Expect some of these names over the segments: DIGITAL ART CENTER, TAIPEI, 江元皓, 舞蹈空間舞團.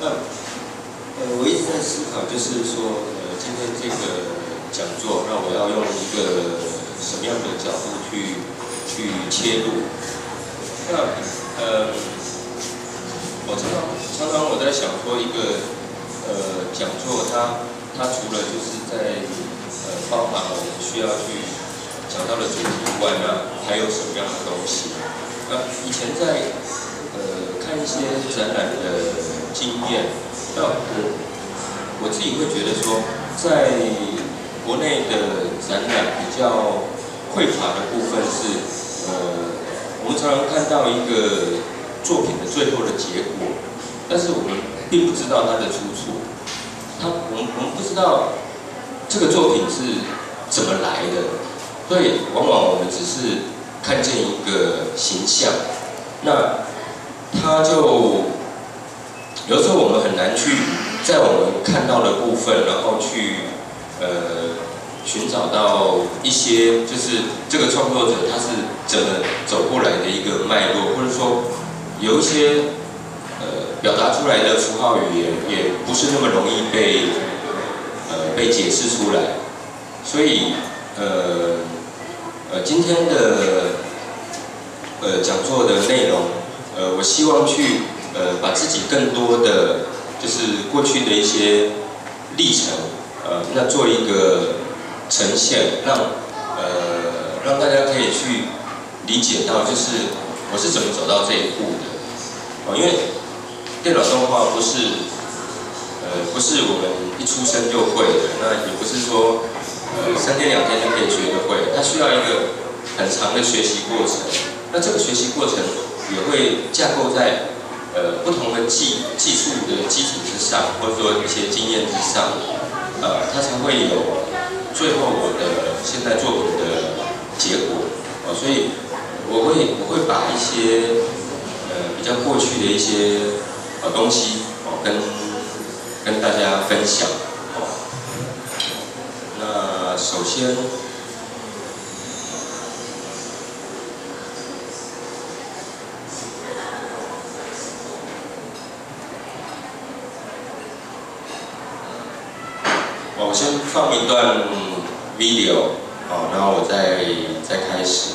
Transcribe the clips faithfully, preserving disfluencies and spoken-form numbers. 那呃，我一直在思考，就是说，呃，今天这个讲座，那我要用一个什么样的角度去去切入？那呃，我常常常常我在想说，一个呃讲座它，它它除了就是在呃方法我们需要去讲到的主题以外，那还有什么样的东西？那以前在呃看一些展览的经验，那我我自己会觉得说，在国内的展览比较匮乏的部分是，呃，我们常常看到一个作品的最后的结果，但是我们并不知道它的出处，它我们我们不知道这个作品是怎么来的，所以往往我们只是看见一个形象，那它就。 有时候我们很难去在我们看到的部分，然后去呃寻找到一些，就是这个创作者他是怎么走过来的一个脉络，或者说有一些呃表达出来的符号语言也不是那么容易被呃被解释出来，所以呃呃今天的呃讲座的内容，呃我希望去。 呃，把自己更多的就是过去的一些历程，呃，那做一个呈现，让呃让大家可以去理解到，就是我是怎么走到这一步的。哦，因为电脑动画不是呃不是我们一出生就会的，那也不是说呃三天两天就可以学得会，它需要一个很长的学习过程。那这个学习过程也会架构在。 呃，不同的技技术的基础之上，或者说一些经验之上，呃，它才会有最后我的现在作品的结果。哦，所以我会我会把一些呃比较过去的一些呃东西哦跟跟大家分享。哦，那首先。 我先放一段 video， 好，然后我再再开始。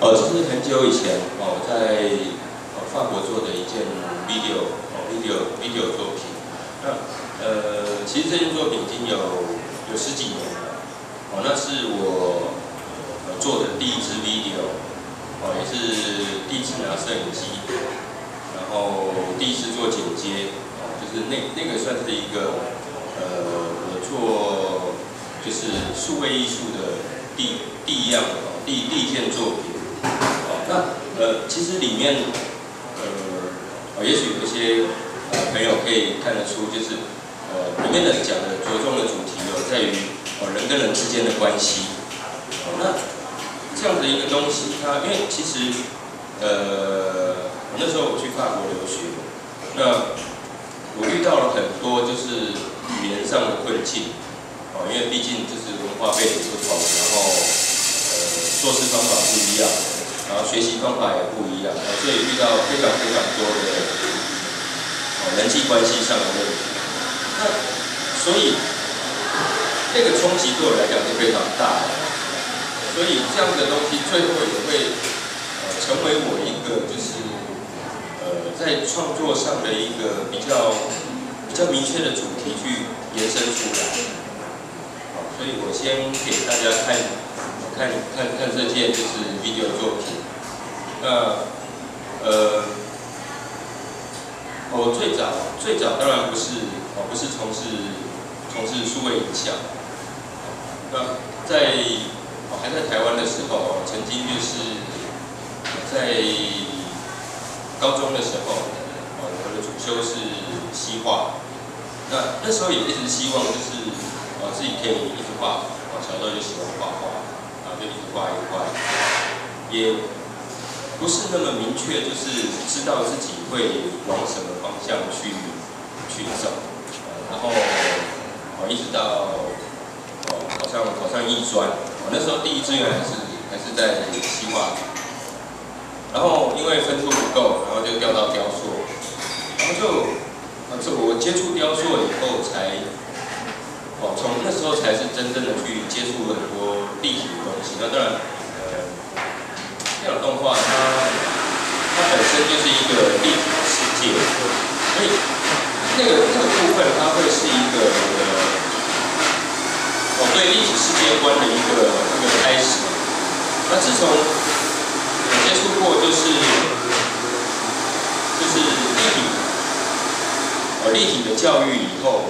呃，这是很久以前哦，在呃法国做的一件 video 哦 video video 作品。那呃，其实这件作品已经有有十几年了。哦，那是我、呃、做的第一支 video， 哦，也是第一次拿摄影机，然后第一次做剪接，哦，就是那那个算是一个呃，我做就是数位艺术的第第一样哦，第第一件作品。 那呃，其实里面呃，也许有一些呃朋友可以看得出，就是呃里面的讲的着重的主题有、哦、在于哦人跟人之间的关系、哦。那这样的一个东西它，它因为其实呃我那时候我去法国留学，那我遇到了很多就是语言上的困境，哦，因为毕竟就是文化背景不同，然后呃做事方法不一样。 然后学习方法也不一样，所以遇到非常非常多的哦人际关系上的问题。那所以那个冲击对我来讲是非常大的。所以这样的东西最后也会呃成为我一个就是呃在创作上的一个比较比较明确的主题去延伸出来。好，所以我先给大家看。 看看看这件就是 video 作品，那呃，我最早最早当然不是我不是从事从事数位影像，那在我还在台湾的时候，曾经就是在高中的时候，我的主修是西画，那那时候也一直希望就是我自己可以一直画，我小时候就喜欢画画。 就一块一块，也不是那么明确，就是知道自己会往什么方向去去走，然后我一直到哦考上考上艺专，我那时候第一志愿还是还是在西画，然后因为分数不够，然后就调到雕塑，然后就这我接触雕塑以后才。 哦，从那时候才是真正的去接触很多立体的东西。那当然，呃，电脑动画它它本身就是一个立体的世界，所以那个那个部分它会是一个呃，我、哦、对立体世界观的一个一个开始。那自从我接触过就是就是立体呃、哦、立体的教育以后，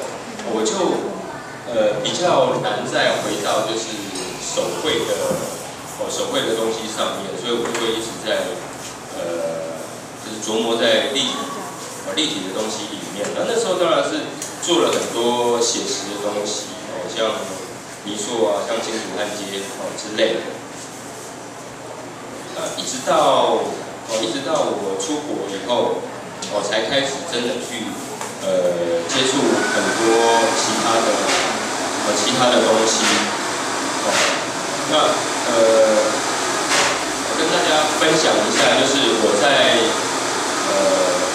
我就。 呃，比较难再回到就是手绘的哦，手绘的东西上面，所以我就会一直在呃，就是琢磨在立体哦立体的东西里面。那那时候当然是做了很多写实的东西哦，像泥塑啊，像金属焊接哦之类的。啊，一直到哦，一直到我出国以后，我、哦、才开始真的去呃接触很多其他的。 其他的东西，哦，那呃，我跟大家分享一下，就是我在呃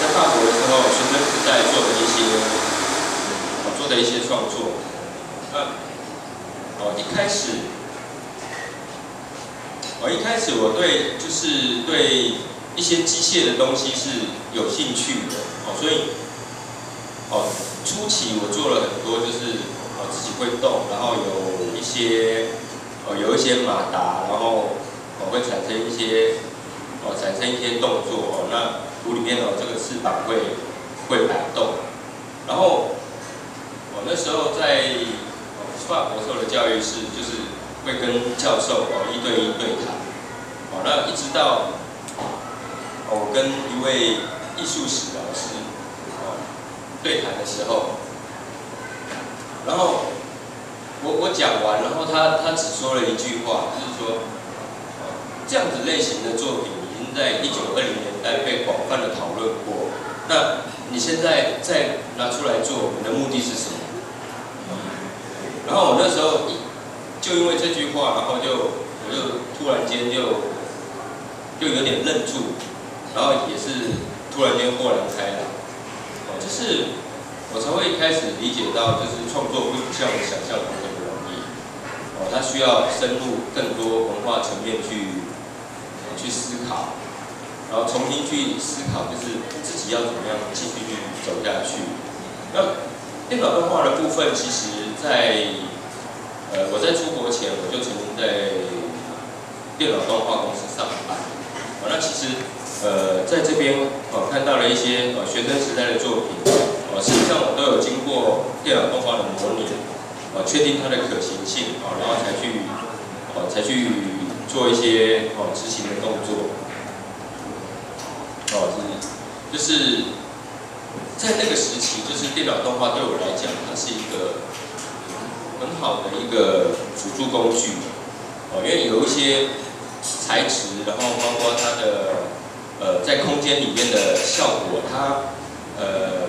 在法国的时候，学生时代做的一些我、哦、做的一些创作。那、啊、哦一开始，我、哦、一开始我对就是对一些机械的东西是有兴趣的，哦，所以哦初期我做了很多就是。 自己会动，然后有一些，哦，有一些马达，然后哦会产生一些，哦产生一些动作，哦那图里面哦这个翅膀会会摆动，然后我、哦、那时候在、哦、法国受的教育是就是会跟教授哦一对一对谈，哦那一直到哦跟一位艺术史老师哦对谈的时候。 然后我我讲完，然后他他只说了一句话，就是说，这样子类型的作品已经在一九二零年代被广泛的讨论过。那你现在再拿出来做，你的目的是什么？然后我那时候就因为这句话，然后就我就突然间就就有点愣住，然后也是突然间豁然开朗，哦，就是。 我才会开始理解到，就是创作不像我想象中那么容易，哦，它需要深入更多文化层面去，呃，去思考，然后重新去思考，就是自己要怎么样继续去走下去。那电脑动画的部分，其实在呃我在出国前，我就曾经在电脑动画公司上班。哦，那其实呃在这边哦看到了一些呃学生时代的作品，哦实际上我都有经过电脑动画的模拟，哦确定它的可行性，哦然后才去哦才去。 做一些哦执行的动作，哦是就是在那个时期，就是电脑动画对我来讲，它是一个很好的一个辅助工具哦，因为有一些材质，然后包括它的呃在空间里面的效果，它呃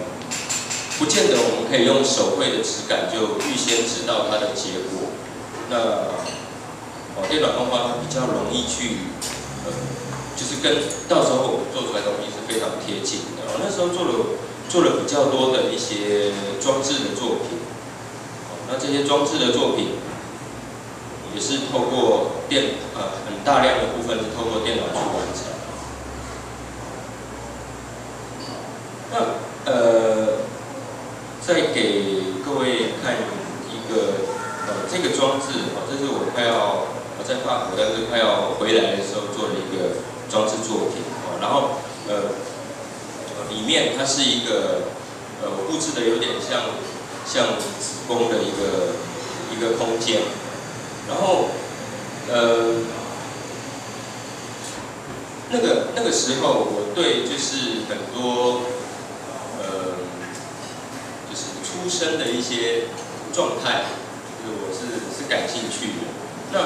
不见得我们可以用手绘的质感就预先知道它的结果，那。 哦，电脑动画它比较容易去，呃，就是跟到时候我们做出来的东西是非常贴近的。我那时候做了做了比较多的一些装置的作品，哦，那这些装置的作品也是透过电呃很大量的部分是透过电脑去完成。那呃，再给各位看一个呃这个装置哦，这是我快要。 在法国，但是快要回来的时候做了一个装置作品哦，然后呃，里面它是一个呃，我布置的有点像像子宫的一个一个空间，然后呃，那个那个时候我对就是很多呃，就是出生的一些状态，就是我是是感兴趣的，那。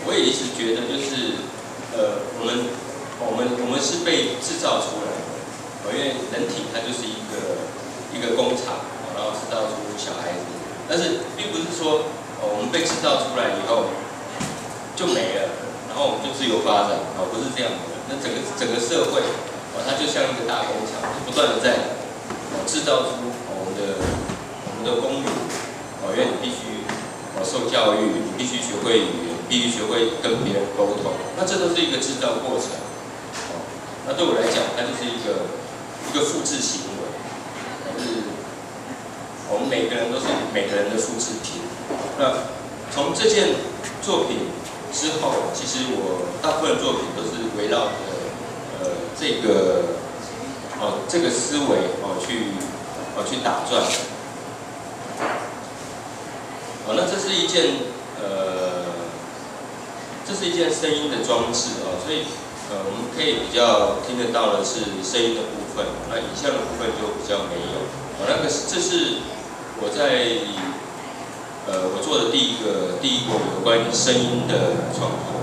我也一直觉得，就是呃，我们我们我们是被制造出来的，因为人体它就是一个一个工厂，然后制造出小孩子，但是并不是说我们被制造出来以后就没了，然后我们就自由发展，哦，不是这样的。那整个整个社会，哦，它就像一个大工厂，不断的在哦制造出我们的我们的公民，哦，因为你必须哦受教育，你必须学会语言。 必须学会跟别人沟通，那这都是一个制造过程。哦，那对我来讲，它就是一个一个复制行为，就是我们每个人都是每个人的复制品。那从这件作品之后，其实我大部分作品都是围绕着呃这个哦这个思维哦去哦去打转。哦，那这是一件呃。 这是一件声音的装置哦，所以呃，我们可以比较听得到的是声音的部分，那影像的部分就比较没有。哦，那个这是我在呃我做的第一个第一个有关于声音的创作。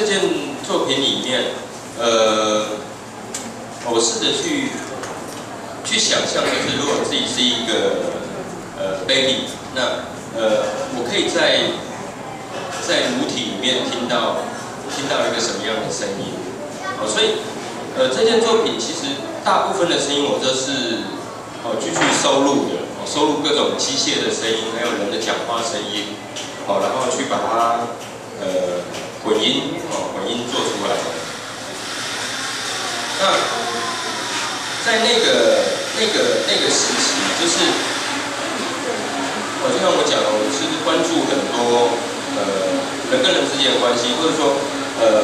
这件作品里面，呃，我试着去去想象，就是如果自己是一个呃 baby， 那呃，我可以在在母体里面听到听到一个什么样的声音？哦，所以呃，这件作品其实大部分的声音我都是哦继续收录的，哦，收录各种机械的声音，还有人的讲话声音，哦，然后去把它呃。 混音哦，混音做出来。那在那个、那个、那个时期，就是我、哦、就像我讲的，我是关注很多呃人跟人之间的关系，或者说呃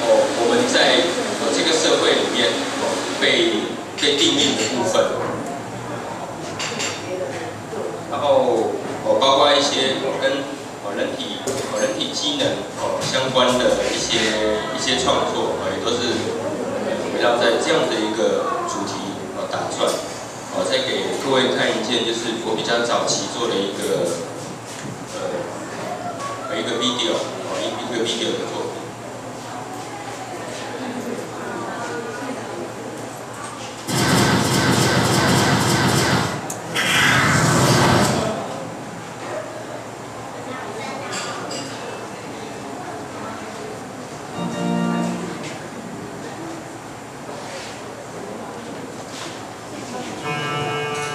哦我们在、哦、这个社会里面哦被被定义的部分，然后哦包括一些跟。 人体、哦、人体机能、哦、相关的一些一些创作啊、哦，也都是围绕在这样的一个主题啊、哦、打转。我、哦、再给各位看一件，就是我比较早期做的一个呃一个 video 啊、哦、一个 video 的作品。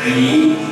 Thank you.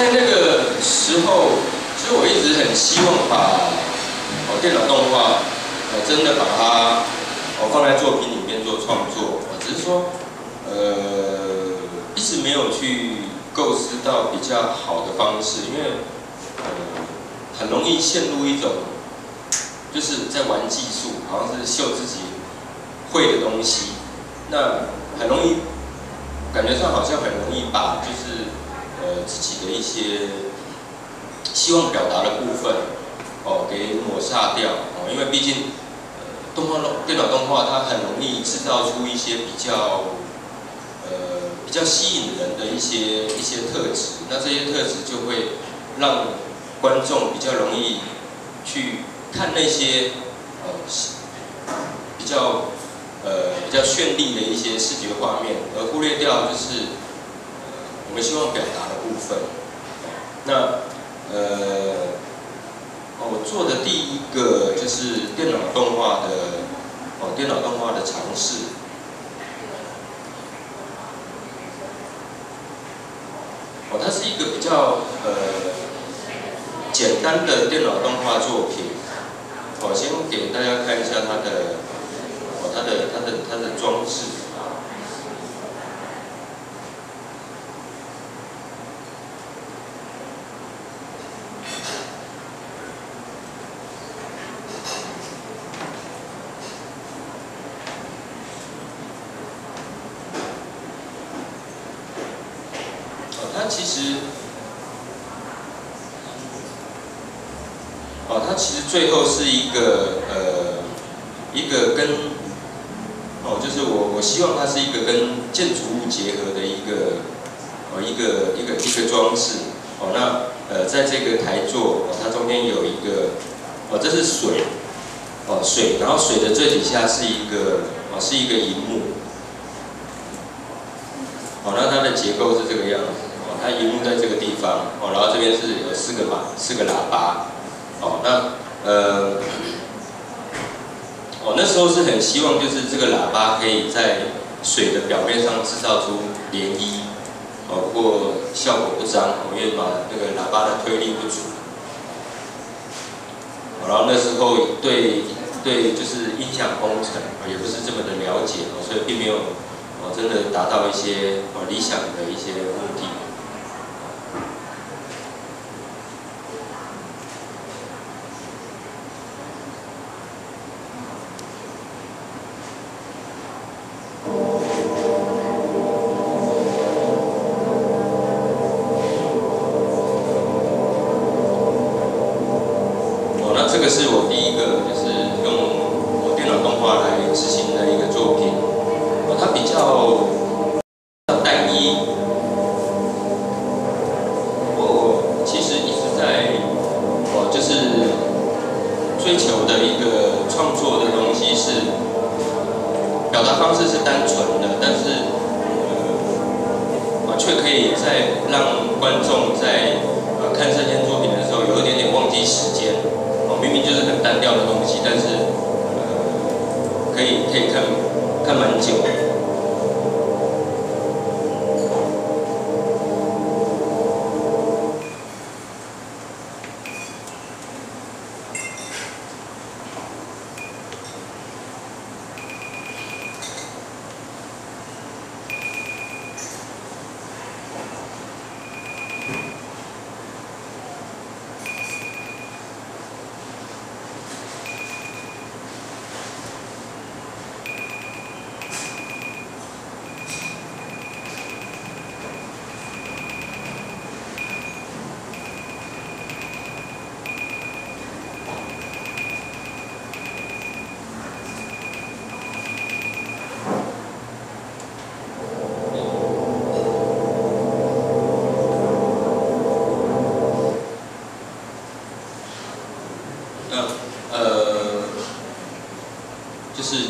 在那个时候，其实我一直很希望把哦电脑动画，我真的把它我放在作品里面做创作，我只是说，呃，一直没有去构思到比较好的方式，因为呃很容易陷入一种就是在玩技术，好像是秀自己会的东西，那很容易。 感觉上好像很容易把就是呃自己的一些希望表达的部分哦给抹杀掉哦，因为毕竟、呃、动画电脑动画它很容易制造出一些比较呃比较吸引人的一些一些特质，那这些特质就会让观众比较容易去看那些呃比较。 呃，比较绚丽的一些视觉画面，而忽略掉就是我们希望表达的部分。那呃，我做的第一个就是电脑动画的哦，电脑动画的尝试。哦，它是一个比较呃简单的电脑动画作品。我、哦、先给大家看一下它的。 它的它的它的装置，哦，它其实，哦，它其实最后是一个呃，一个跟。 哦，就是我，我希望它是一个跟建筑物结合的一个，哦，一个一个一个装置。哦，那呃，在这个台座，哦，它中间有一个，哦，这是水，哦，水，然后水的最底下是一个，哦，是一个萤幕。哦，那它的结构是这个样子。哦，它萤幕在这个地方。哦，然后这边是有四个喇，四个喇叭。哦，那呃。 我、哦、那时候是很希望，就是这个喇叭可以在水的表面上制造出涟漪，哦，不过效果不彰，我因为把那个喇叭的推力不足、哦。然后那时候对对就是音响工程、哦、也不是这么的了解，哦、所以并没有哦真的达到一些哦理想的一些目的。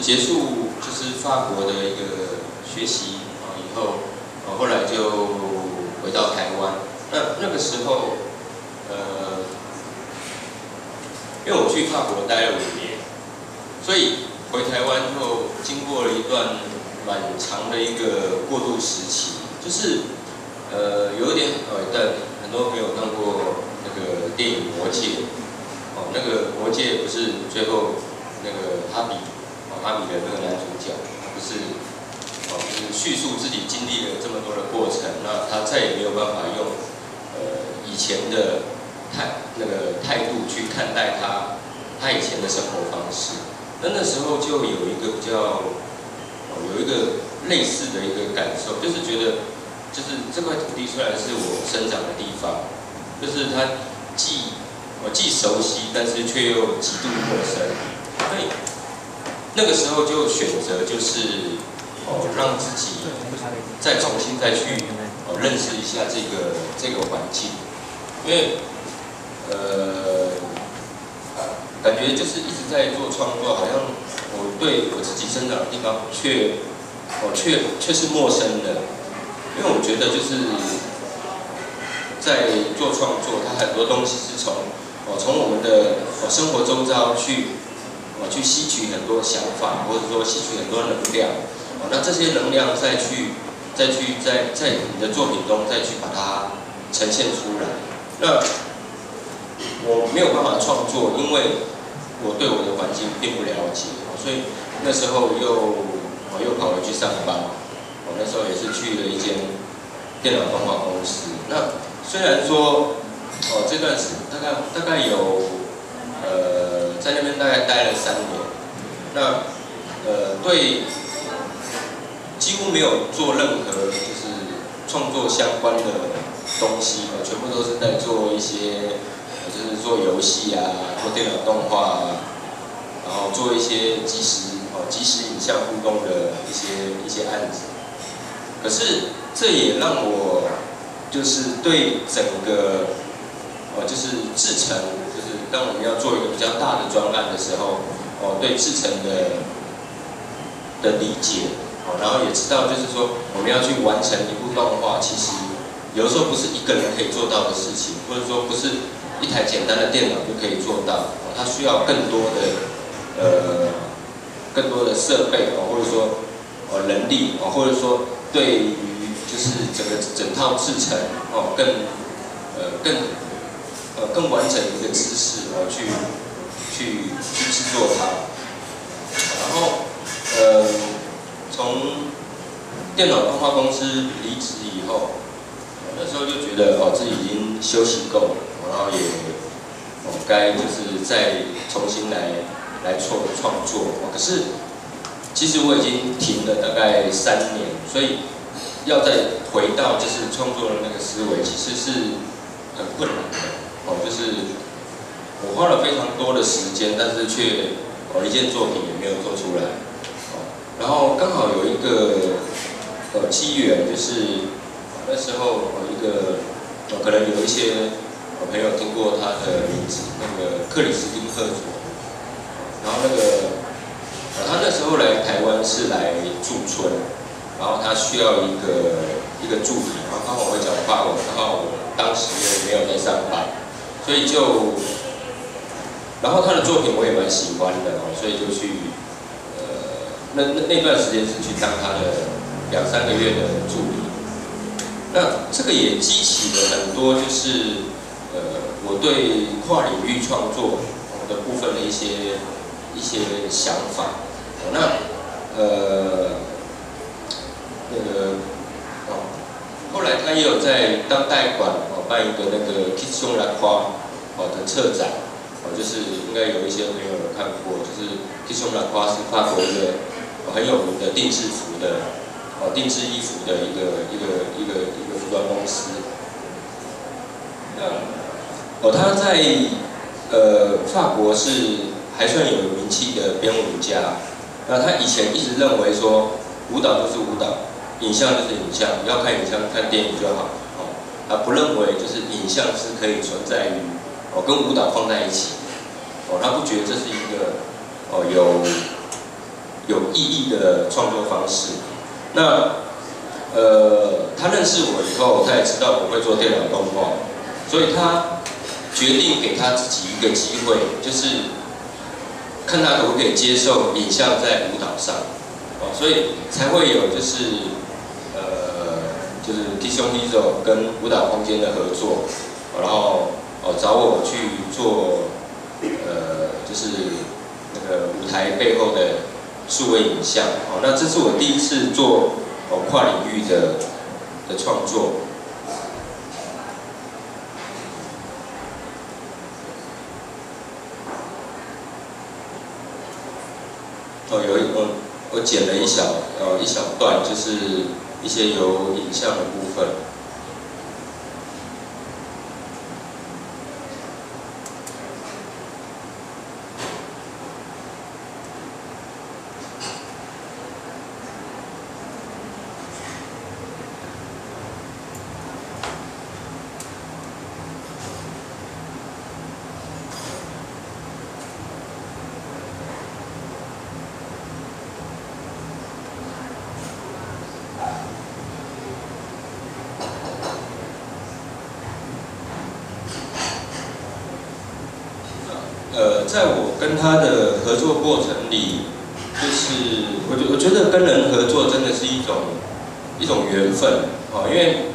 结束就是法国的一个学习啊，以后啊后来就回到台湾。那那个时候，呃，因为我去法国待了五年，所以回台湾后经过了一段蛮长的一个过渡时期，就是呃有点呃，但很多朋友看过那个电影《魔戒》，哦，那个《魔戒》不是最后那个哈比，哦，哈比的那个男主角，他不是，哦，就是叙述自己经历了这么多的过程，那他再也没有办法用呃以前的态那个态度去看待他他以前的生活方式。那那时候就有一个比较，哦，有一个类似的一个感受，就是觉得。 就是这块土地虽然是我生长的地方，就是它既我既熟悉，但是却又极度陌生。所以那个时候就选择就是哦，让自己再重新再去哦认识一下这个这个环境，因为呃感觉就是一直在做创作，好像我对我自己生长的地方却哦却却是陌生的。 因为我觉得就是在做创作，它很多东西是从哦从我们的哦生活周遭去哦去吸取很多想法，或者说吸取很多能量哦，那这些能量再去再去在在你的作品中再去把它呈现出来。那我没有办法创作，因为我对我的环境并不了解，所以那时候又我又跑回去上班。 我那时候也是去了一间电脑动画公司。那虽然说，哦，这段时大概大概有，呃，在那边大概待了三年。那呃，对，几乎没有做任何就是创作相关的东西，我全部都是在做一些，就是做游戏啊，做电脑动画啊，然后做一些即时哦即时影像互动的一些一些案子。 可是，这也让我就是对整个，哦，就是制程，就是当我们要做一个比较大的专案的时候，哦，对制程的的理解，哦，然后也知道就是说我们要去完成一部动画，其实有的时候不是一个人可以做到的事情，或者说不是一台简单的电脑就可以做到，哦，它需要更多的呃更多的设备哦，或者说哦人力哦，或者说。 对于就是整个整套制程哦，更呃更呃更完整一个知识哦，去去去制作它。然后呃，从电脑动画公司离职以后，那时候就觉得哦自己已经休息够了，然后也哦该就是再重新来来创创作。哦，可是。 其实我已经停了大概三年，所以要再回到就是创作的那个思维，其实是很困难的。哦，就是我花了非常多的时间，但是却哦一件作品也没有做出来。哦，然后刚好有一个呃机缘，就是那时候有一个哦可能有一些我朋友听过他的名字，那个克里斯汀·赫佐，然后那个。 他那时候来台湾是来驻村，然后他需要一个一个助理，然后刚好会讲法文，然后我当时也没有在上班，所以就，然后他的作品我也蛮喜欢的哦，所以就去，呃，那那那段时间是去当他的两三个月的助理，那这个也激起了很多就是呃我对跨领域创作的部分的一些。 一些想法，哦、那呃那个哦，后来他也有在当代馆哦办一个那个 Kids on the Cross 哦的策展，哦就是应该有一些朋友有看过，就是 Kids on the Cross 是法国一个、哦、很有名的定制服的哦定制衣服的一个一个一个一个服装公司。那哦他在呃法国是。 还算有名气的编舞家，那他以前一直认为说舞蹈就是舞蹈，影像就是影像，要看影像看电影就好，哦，他不认为就是影像是可以存在于哦跟舞蹈放在一起，哦，他不觉得这是一个哦有有意义的创作方式。那呃，他认识我以后，他也知道我会做电脑动画，所以他决定给他自己一个机会，就是。 看他可不可以接受影像在舞蹈上，哦，所以才会有就是，呃，就是弟兄弟手跟舞蹈空间的合作，哦、然后哦找我去做呃就是那个舞台背后的数位影像，哦，那这是我第一次做哦跨领域的的创作。 哦，有一我我剪了一小呃一小段，就是一些有影像的部分。在我跟他的合作过程里，就是我觉我觉得跟人合作真的是一种一种缘分哦，因为，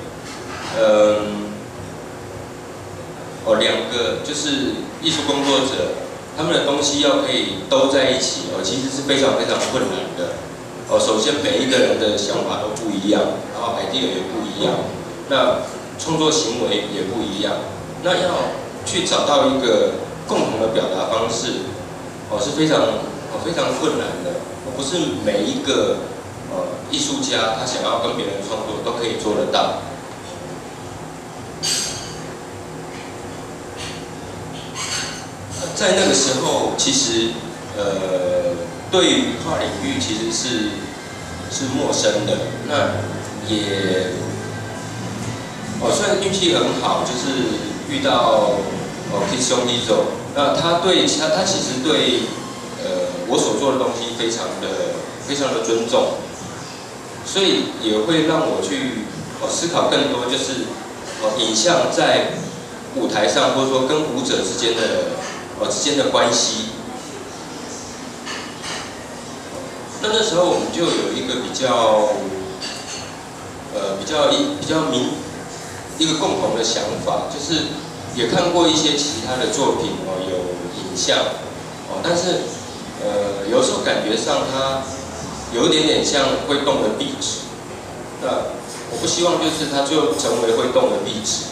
嗯，哦两个就是艺术工作者，他们的东西要可以兜在一起哦，其实是非常非常困难的哦。首先每一个人的想法都不一样，然后 idea 也不一样，那创作行为也不一样，那要去找到一个 共同的表达方式，哦是非常哦非常困难的，不是每一个呃艺术家他想要跟别人创作都可以做得到。在那个时候，其实呃对于跨领域其实是是陌生的，那也哦算运气很好，就是遇到 哦 ，Kiss 兄弟走，那他对他他其实对，呃，我所做的东西非常的非常的尊重，所以也会让我去哦思考更多，就是哦影像在舞台上或者说跟舞者之间的哦之间的关系。那那时候我们就有一个比较，呃，比较一比较明一个共同的想法，就是 也看过一些其他的作品哦，有影像哦，但是呃，有时候感觉上它有一点点像会动的壁纸。那我不希望就是它就成为会动的壁纸，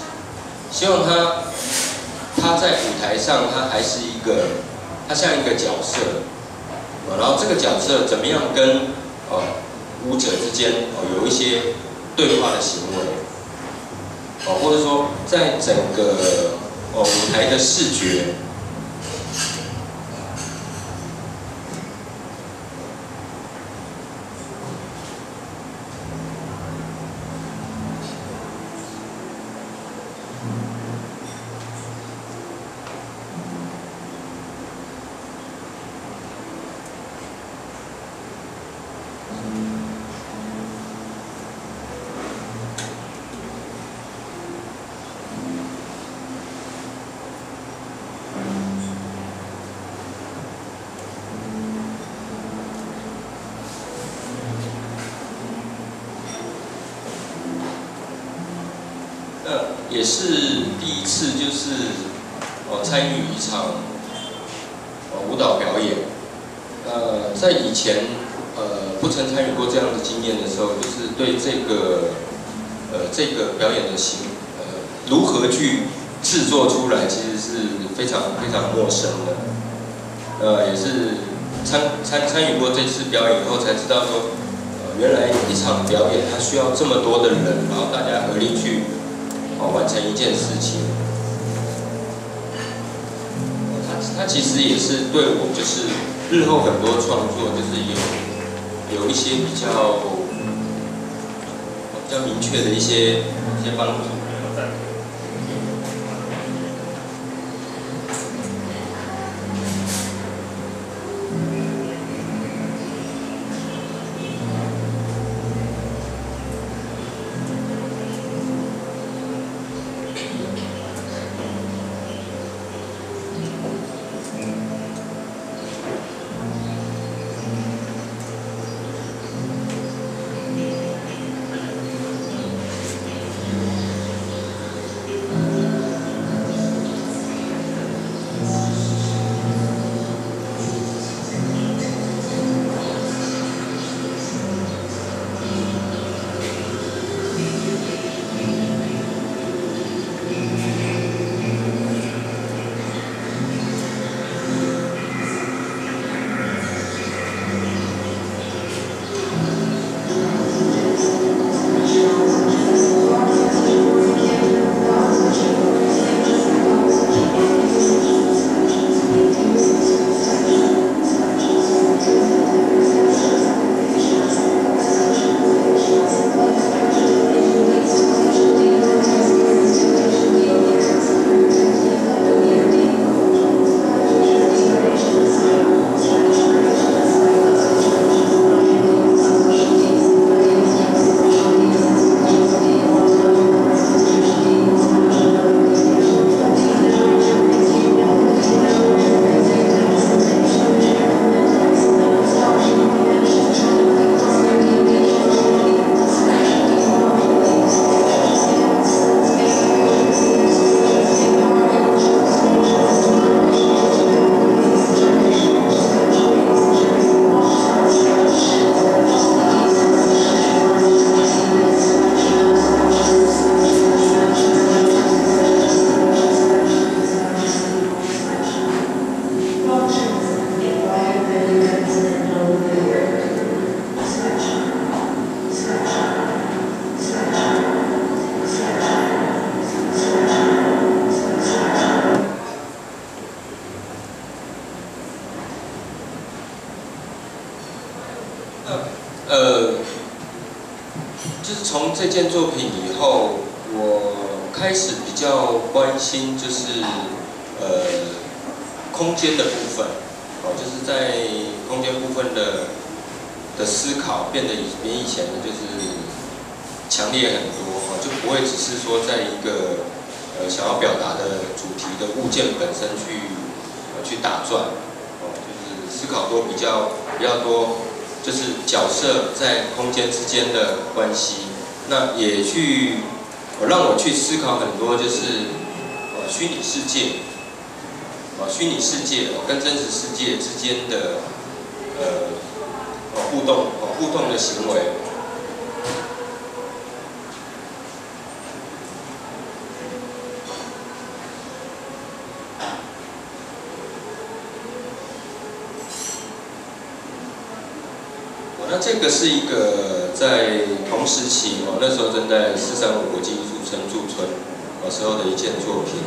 希望它它在舞台上它还是一个，它像一个角色哦，然后这个角色怎么样跟哦舞者之间哦有一些对话的行为。 哦，或者说，在整个哦舞台的视觉，也是第一次，就是哦参与一场哦舞蹈表演。呃，在以前呃不曾参与过这样的经验的时候，就是对这个呃这个表演的形呃如何去制作出来，其实是非常非常陌生的。呃，也是参参参与过这次表演以后才知道说，呃原来一场表演它需要这么多的人，然后大家合力去 完成一件事情，他他其实也是对我，就是日后很多创作，就是有有一些比较比较明确的一些一些帮助。是从这件作品以后，我开始比较关心，就是呃空间的部分，哦，就是在空间部分的的思考变得比以前的就是强烈很多，哦，就不会只是说在一个呃想要表达的主题的物件本身去、呃、去打转，哦，就是思考多比较比较多。 就是角色在空间之间的关系，那也去让我去思考很多，就是呃虚拟世界，呃虚拟世界跟真实世界之间的呃互动，呃互动的行为。这个是一个在同时期，我那时候正在四三五国际艺术村驻村那时候的一件作品。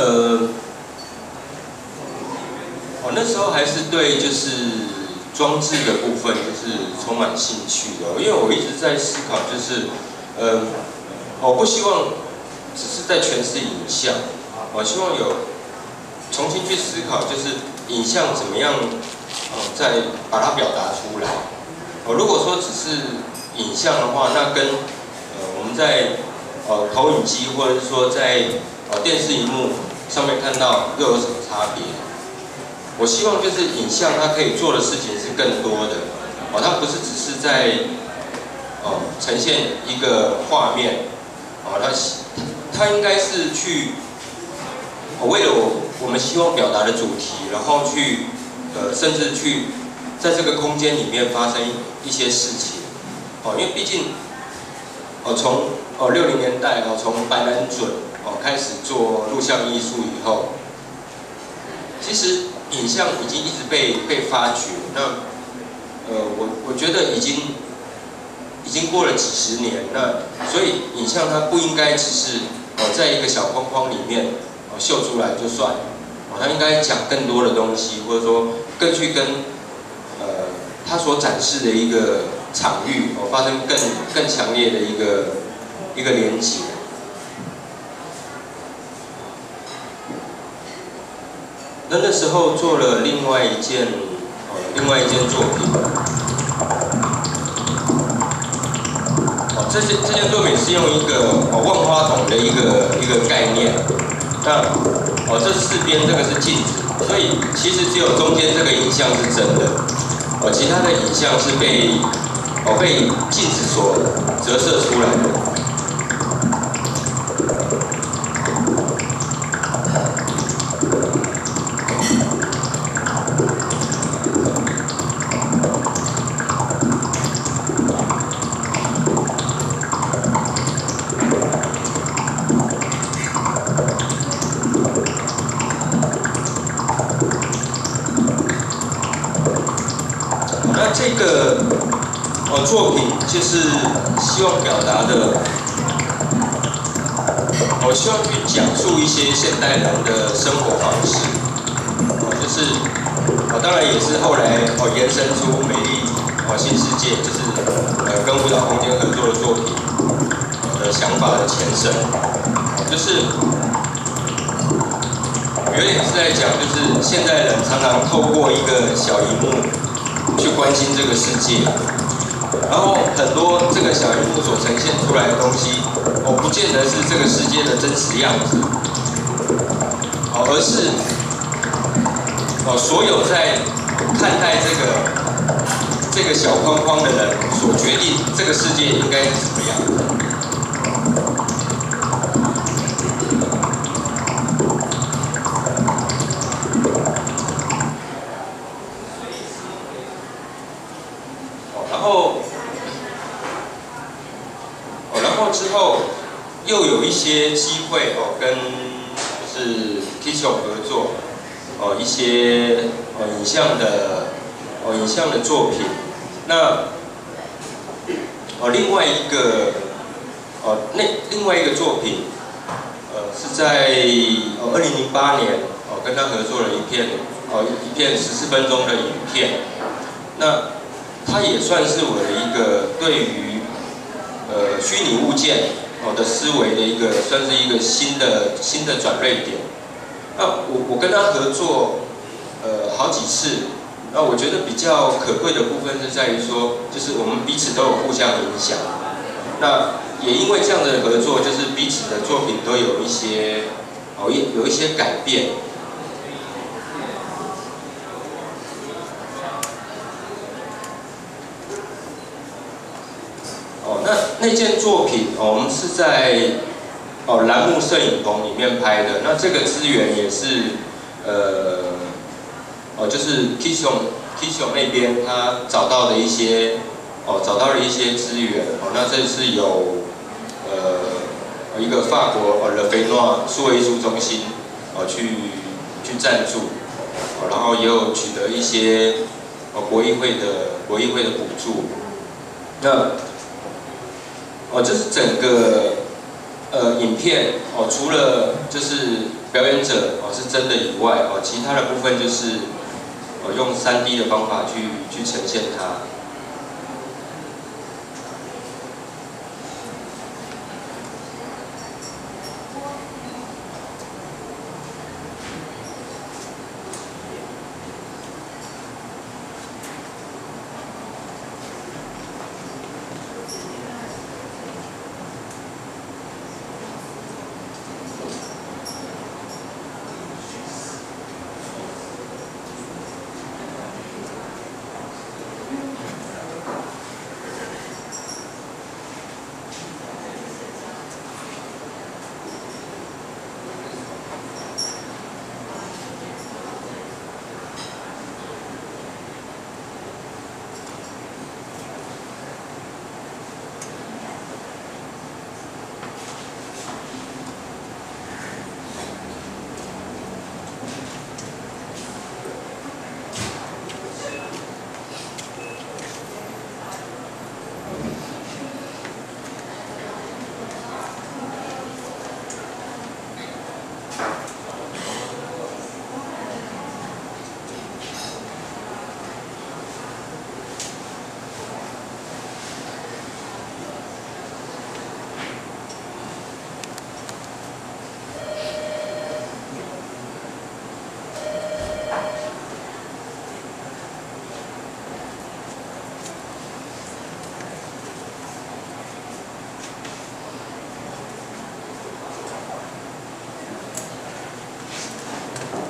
呃，我那时候还是对就是装置的部分就是充满兴趣的，因为我一直在思考，就是呃，我不希望只是在诠释影像，我希望有重新去思考，就是影像怎么样，呃，再把它表达出来。我、呃、如果说只是影像的话，那跟呃我们在呃投影机或者是说在呃电视荧幕上面看到又有什么差别？我希望就是影像它可以做的事情是更多的，哦，它不是只是在哦呈现一个画面，哦，它它应该是去、哦、为了我我们希望表达的主题，然后去呃甚至去在这个空间里面发生一些事情，哦，因为毕竟哦从哦六零年代哦从白南准。 哦，开始做录像艺术以后，其实影像已经一直被被发掘。那呃，我我觉得已经已经过了几十年。那所以影像它不应该只是哦，在一个小框框里面哦秀出来就算了。哦，它应该讲更多的东西，或者说更去跟呃它所展示的一个场域哦发生更更强烈的一个一个连结。 那那时候做了另外一件，呃，另外一件作品。哦，这件这件作品是用一个哦万花筒的一个一个概念。那哦这四边这个是镜子，所以其实只有中间这个影像是真的，哦其他的影像是被哦被镜子所折射出来的。 就是希望表达的，我希望去讲述一些现代人的生活方式，就是我当然也是后来我延伸出美丽我新世界，就是呃跟舞蹈空间合作的作品的想法的前身，就是有点是在讲，就是现代人常常透过一个小荧幕去关心这个世界。 然后很多这个小荧幕所呈现出来的东西，哦，不见得是这个世界的真实样子，哦，而是哦所有在看待这个这个小框框的人所决定这个世界应该是什么样子。一些机会哦，跟就是 Kisho 合作哦，一些哦影像的哦影像的作品。那哦另外一个哦那另外一个作品，呃是在哦二零零八年哦跟他合作了一片哦一片十四分钟的影片。那它也算是我的一个对于呃虚拟物件。 我的思维的一个算是一个新的新的转捩点。那我我跟他合作，呃，好几次。那我觉得比较可贵的部分是在于说，就是我们彼此都有互相影响。那也因为这样的合作，就是彼此的作品都有一些哦有一些改变。哦，那那件作品。 哦、我们是在哦栏目摄影棚里面拍的，那这个资源也是呃哦就是 Kisho Kisho 那边他找到的一些哦找到了一些资源哦，那这是有呃一个法国哦 Le Fenoir 数位艺术中心哦去去赞助、哦，然后也有取得一些哦国议会的国议会的补助，那。 哦，就是整个呃影片哦，除了就是表演者哦是真的以外哦，其他的部分就是哦用三 D 的方法去去呈现它。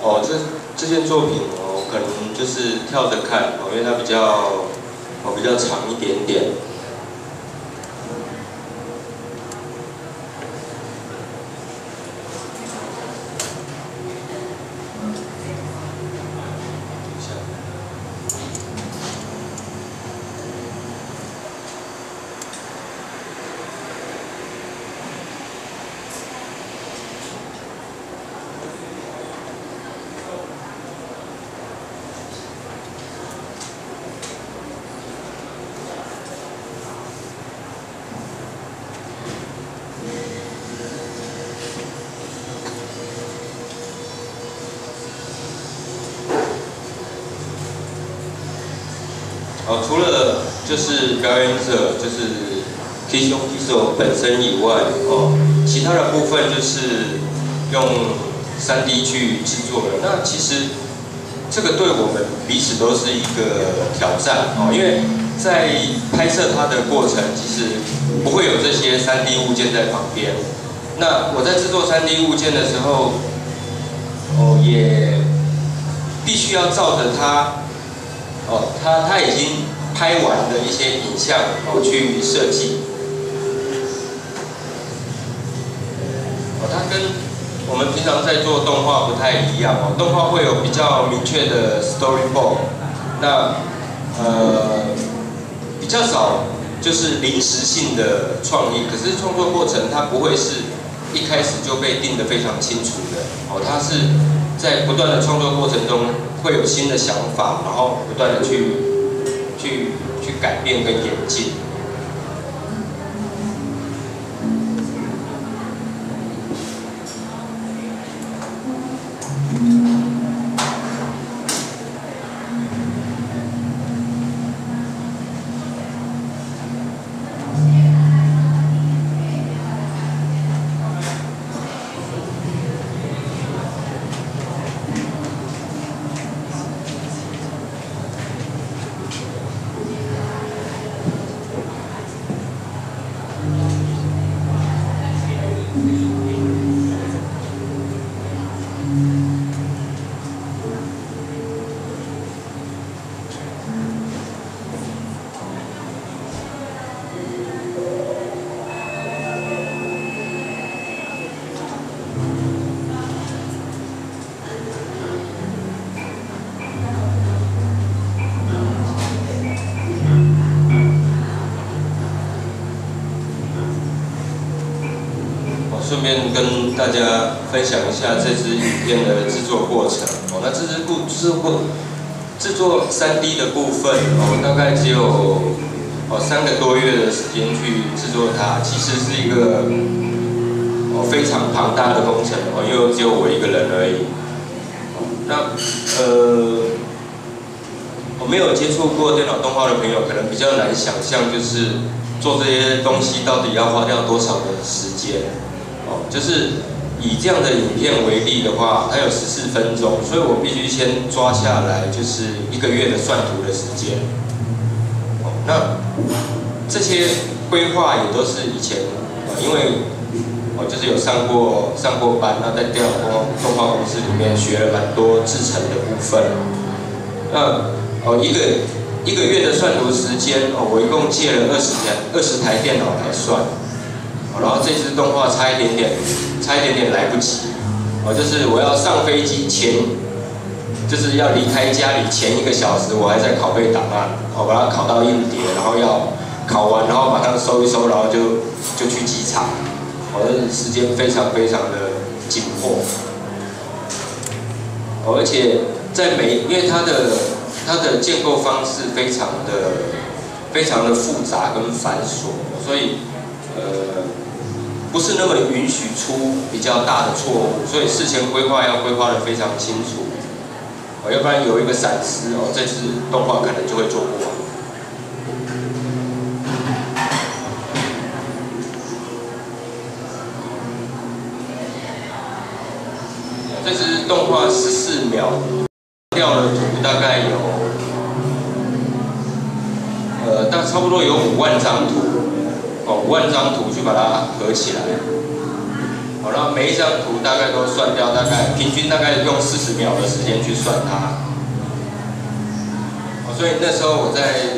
哦，这这件作品哦，可能就是跳着看哦，因为它比较哦比较长一点点。哦，除了就是表演者就是 K 兄 K 手本身以外，哦，其他的部分就是用 三 D 去制作了。那其实这个对我们彼此都是一个挑战哦，因为在拍摄它的过程，其实不会有这些 三 D 物件在旁边。那我在制作 三 D 物件的时候，哦，也必须要照着它。 哦，他他已经拍完的一些影像哦，去设计。哦，它跟我们平常在做动画不太一样哦，动画会有比较明确的 storyboard， 那呃比较少就是临时性的创意，可是创作过程它不会是一开始就被定得非常清楚的哦，它是在不断的创作过程中。 会有新的想法，然后不断的去、去、去改变跟演进。顺便跟大家分享一下这支影片的制作过程哦。那这支故制作制作 三 D 的部分哦，大概只有哦三个多月的时间去制作它，其实是一个哦非常庞大的工程哦，因为只有我一个人而已。那呃，我没有接触过电脑动画的朋友，可能比较难想象，就是做这些东西到底要花掉多少的时间哦。就是以这样的影片为例的话，它有十四分钟，所以我必须先抓下来，就是一个月的算图的时间。哦，那这些规划也都是以前，哦、因为。 我就是有上过上过班，那在电脑动画公司里面学了蛮多制程的部分。那哦，一个一个月的算图时间哦，我一共借了二十台二十台电脑来算。哦，然后这支动画差一点点，差一点点来不及。哦，就是我要上飞机前，就是要离开家里前一个小时，我还在拷贝档案，哦，把它拷到硬碟，然后要拷完，然后马上收一收，然后就就去机场。 我的时间非常非常的紧迫，而且在每，因为它的它的建构方式非常的非常的复杂跟繁琐，所以呃不是那么允许出比较大的错误，所以事前规划要规划得非常清楚，哦，要不然有一个闪失哦，这次动画可能就会做不完。 这支动画十四秒，掉了图大概有，呃，大差不多有五万张图，哦，五万张图去把它合起来，好，那每一张图大概都算掉，大概平均大概用四十秒的时间去算它，哦，所以那时候我在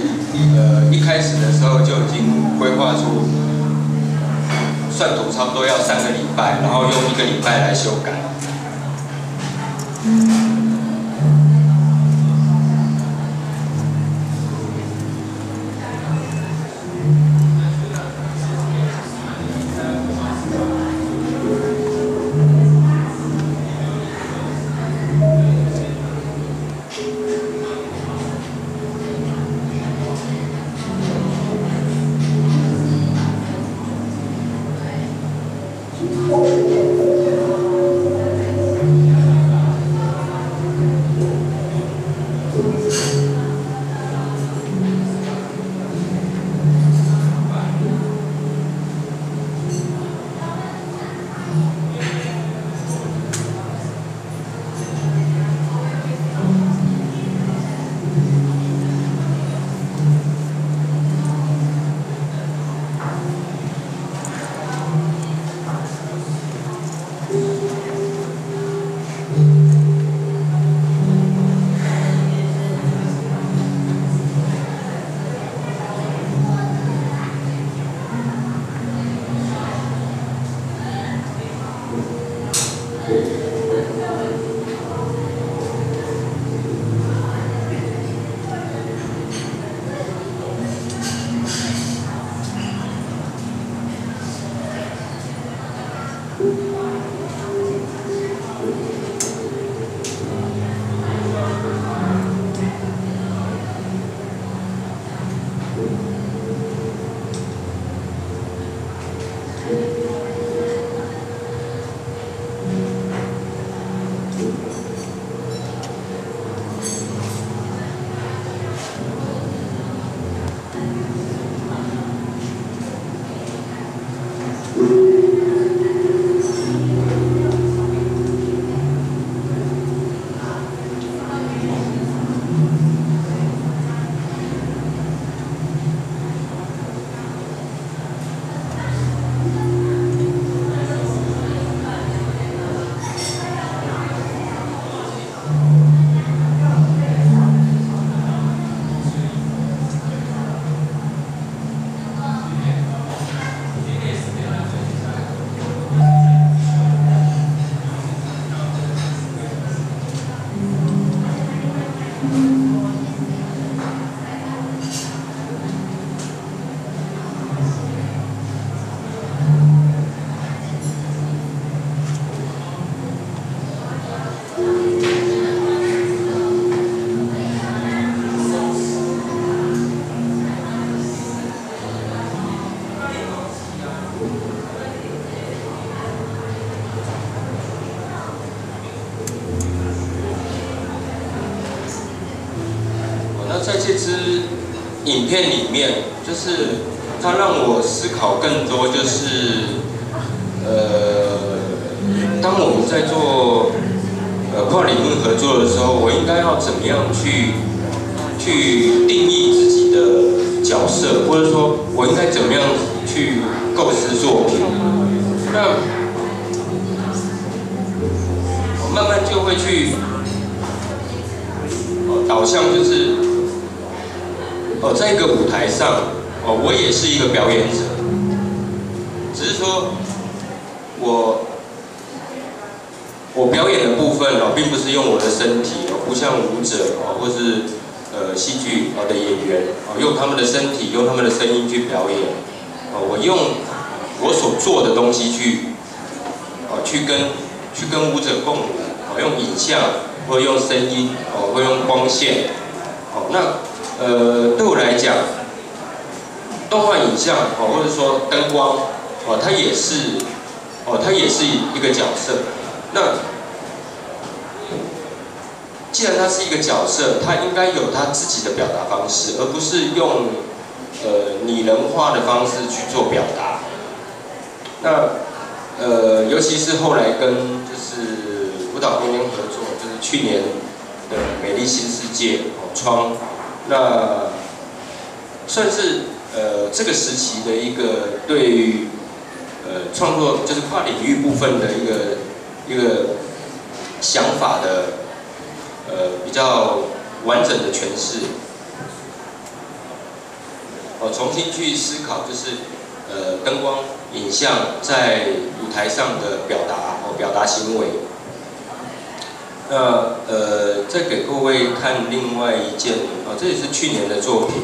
呃一开始的时候就已经规划出算图差不多要三个礼拜，然后用一个礼拜来修改。在这支影片里面，就是它让我思考更多，就是呃，当我们在做呃跨领域合作的时候，我应该要怎么样去去定义自己的角色，或者说，我应该怎么样去构思作品？那 慢慢就会去、哦、导向，就是哦，在一个舞台上，哦，我也是一个表演者，只是说我我表演的部分哦，并不是用我的身体哦，不像舞者哦，或是呃戏剧哦的演员哦，用他们的身体，用他们的声音去表演哦，我用我所做的东西去哦去跟。 去跟舞者共舞，哦，用影像，或用声音，哦，会用光线，哦，那呃，对我来讲，动画影像，哦，或者说灯光，哦，它也是，哦，它也是一个角色。那既然它是一个角色，它应该有它自己的表达方式，而不是用呃拟人化的方式去做表达。那 呃，尤其是后来跟就是舞蹈空间合作，就是去年的《美丽新世界》哦，窗，那算是呃这个时期的一个对于呃创作就是跨领域部分的一个一个想法的呃比较完整的诠释，哦，重新去思考就是呃灯光。 影像在舞台上的表达哦，表达行为。那呃，再给各位看另外一件哦，这也是去年的作品。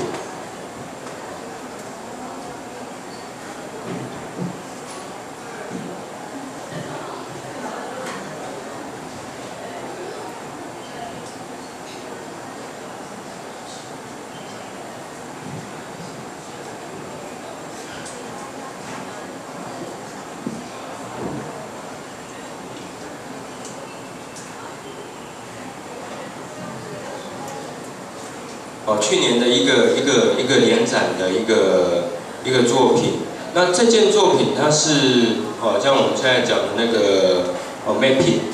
去年的一个一个一个联展的一个一个作品，那这件作品它是哦，像我们现在讲的那个哦 mapping，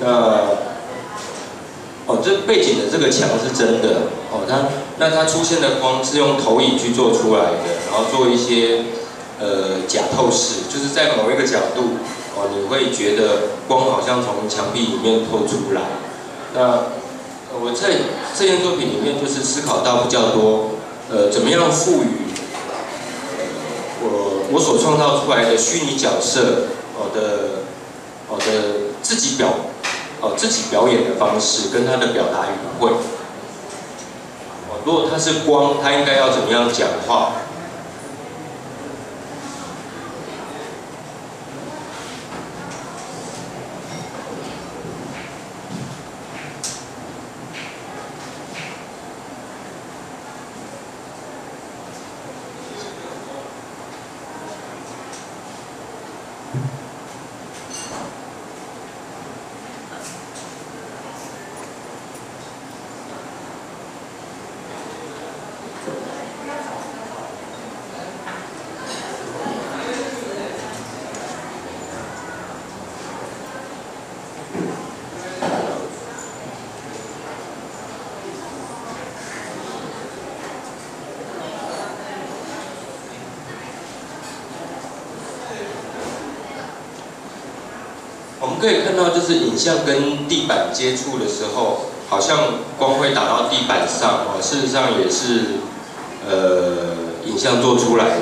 那哦这背景的这个墙是真的哦，它那它出现的光是用投影去做出来的，然后做一些呃假透视，就是在某一个角度哦，你会觉得光好像从墙壁里面透出来，那。 我在这件作品里面就是思考到比较多，呃，怎么样赋予、呃、我我所创造出来的虚拟角色，我、哦、的我、哦、的自己表哦自己表演的方式跟他的表达语汇。哦，如果他是光，他应该要怎么样讲话？ 可以看到，就是影像跟地板接触的时候，好像光会打到地板上哦。事实上也是，呃，影像做出来的。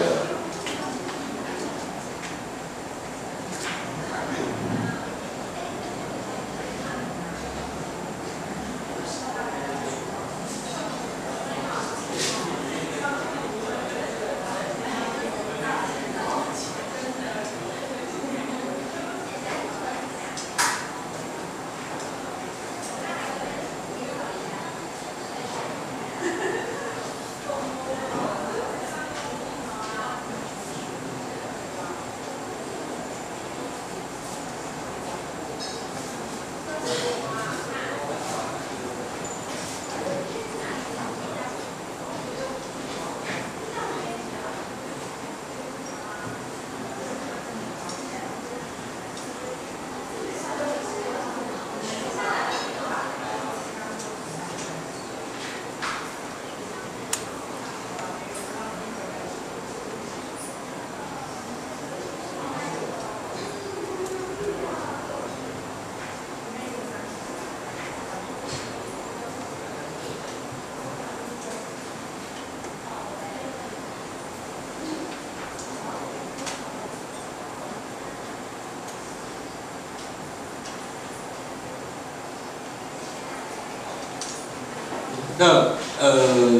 那呃，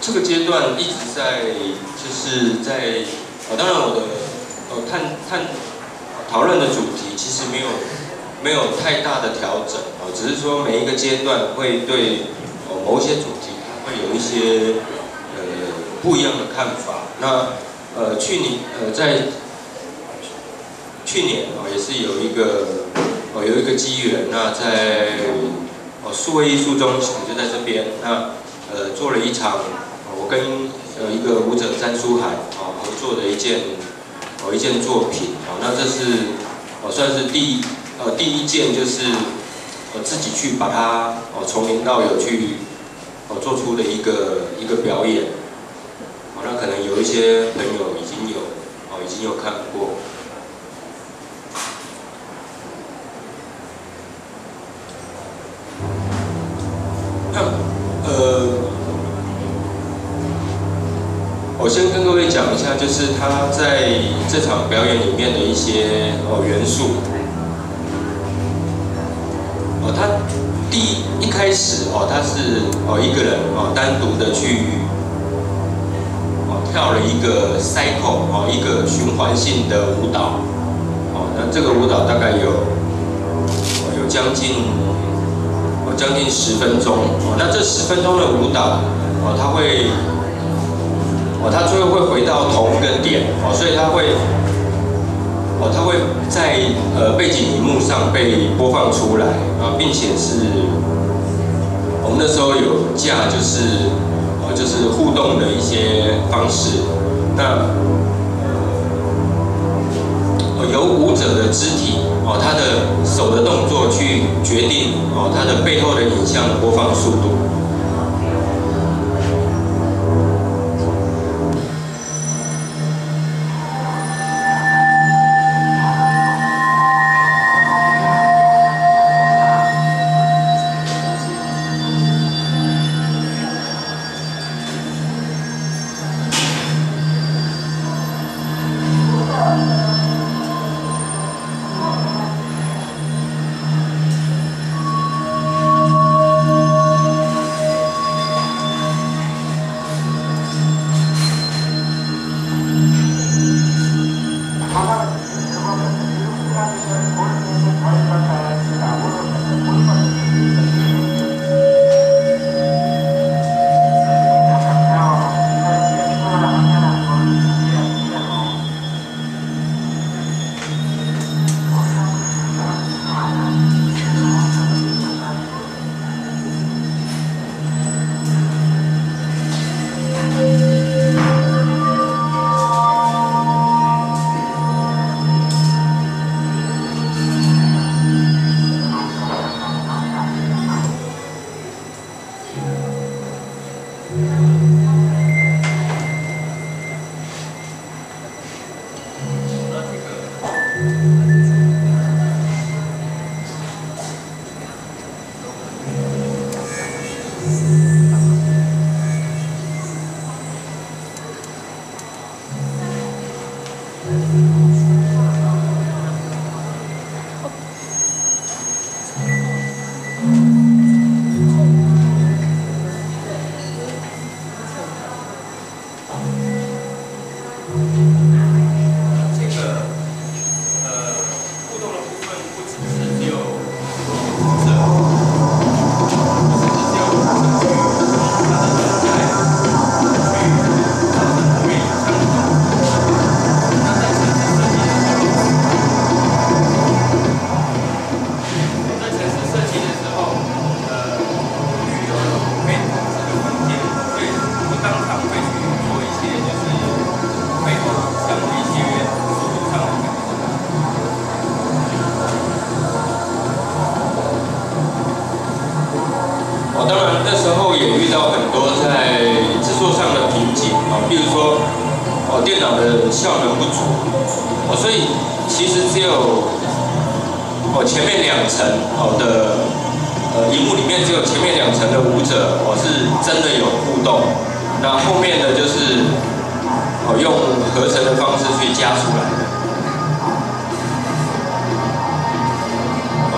这个阶段一直在就是在，呃、当然我的呃探探讨论的主题其实没有没有太大的调整啊，呃，只是说每一个阶段会对呃某一些主题它会有一些呃不一样的看法。那呃去年呃在去年啊，呃、也是有一个呃有一个机缘，那在 哦，数位艺术中心就在这边。那呃，做了一场，呃、我跟呃一个舞者詹书涵哦合作的一件哦一件作品哦。那这是哦算是第呃第一件，就是我，呃、自己去把它哦从零到有去哦做出的一个一个表演。哦，那可能有一些朋友已经有哦已经有看过。 我先跟各位讲一下，就是他在这场表演里面的一些哦元素。哦，他第一一开始哦，他是哦一个人哦单独的去哦跳了一个 cycle 哦一个循环性的舞蹈。哦，那这个舞蹈大概有哦有将近 将近十分钟哦，那这十分钟的舞蹈哦，它会哦，它最后会回到同一个点哦，所以它会哦，它会在呃背景荧幕上被播放出来啊，并且是我们那时候有架就是哦就是互动的一些方式，那哦由舞者的肢体。 哦，他的手的动作去决定哦，他的背后的影像的播放速度。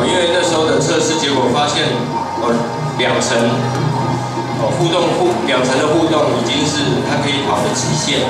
因为那时候的测试结果发现，哦，两层哦，互动互两层的互动已经是它可以跑的极限。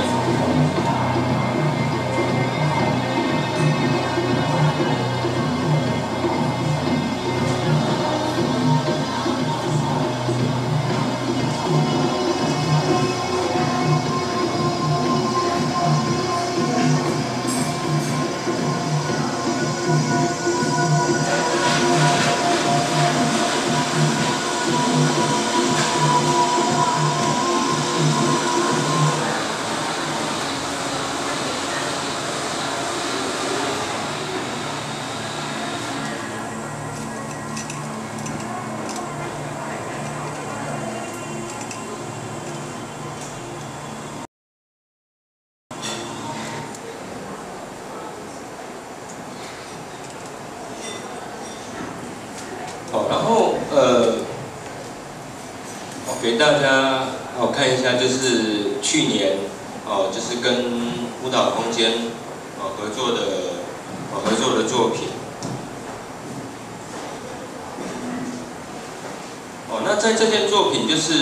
给大家哦看一下，就是去年哦，就是跟舞蹈空间哦合作的哦合作的作品。哦，那在这件作品就是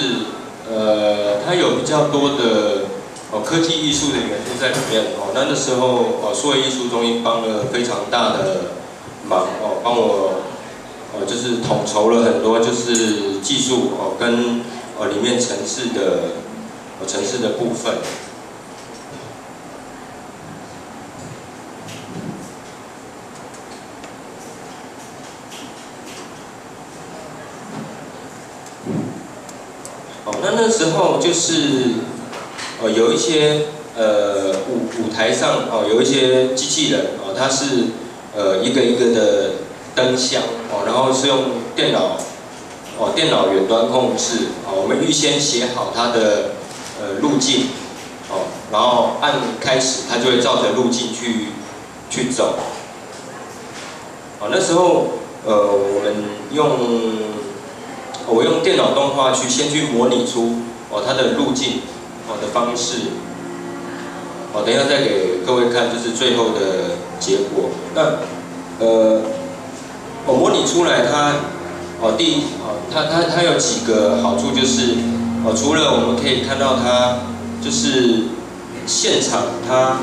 呃，它有比较多的哦科技艺术的元素在里面哦。那那时候哦，数位艺术中心帮了非常大的忙哦，帮我哦就是统筹了很多就是技术哦跟。 哦，里面城市的哦，城市的部分。哦，那那时候就是哦，有一些呃舞舞台上哦，有一些机器人哦，它是呃一个一个的灯箱哦，然后是用电脑。 哦，电脑远端控制哦，我们预先写好它的呃路径哦，然后按开始，它就会照着路径去去走。哦，那时候呃，我们用、哦、我用电脑动画去先去模拟出哦它的路径哦的方式。哦，等一下再给各位看，就是最后的结果。那呃，我、哦、模拟出来它。 哦，第一，哦，它它它有几个好处就是，哦，除了我们可以看到它就是现场它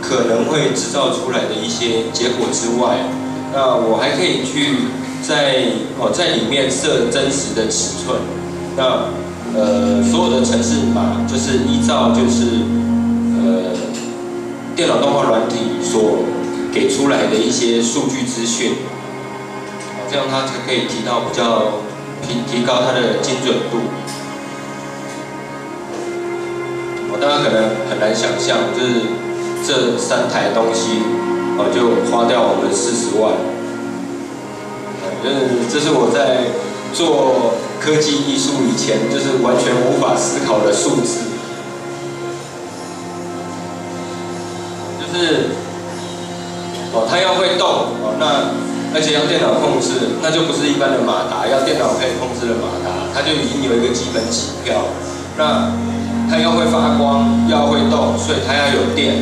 可能会制造出来的一些结果之外，那我还可以去在哦在里面设真实的尺寸，那呃所有的程式码就是依照就是呃电脑动画软体所给出来的一些数据资讯。 这样它才可以提到比较提提高它的精准度。我、哦、大家可能很难想象，就是这三台东西，哦，就花掉我们四十万。嗯，这是我在做科技艺术以前，就是完全无法思考的数字。就是，哦，它要会动，哦，那。 而且要电脑控制，那就不是一般的马达，要电脑可以控制的马达，它就已经有一个基本起跳。那它要会发光，要会动，所以它要有电，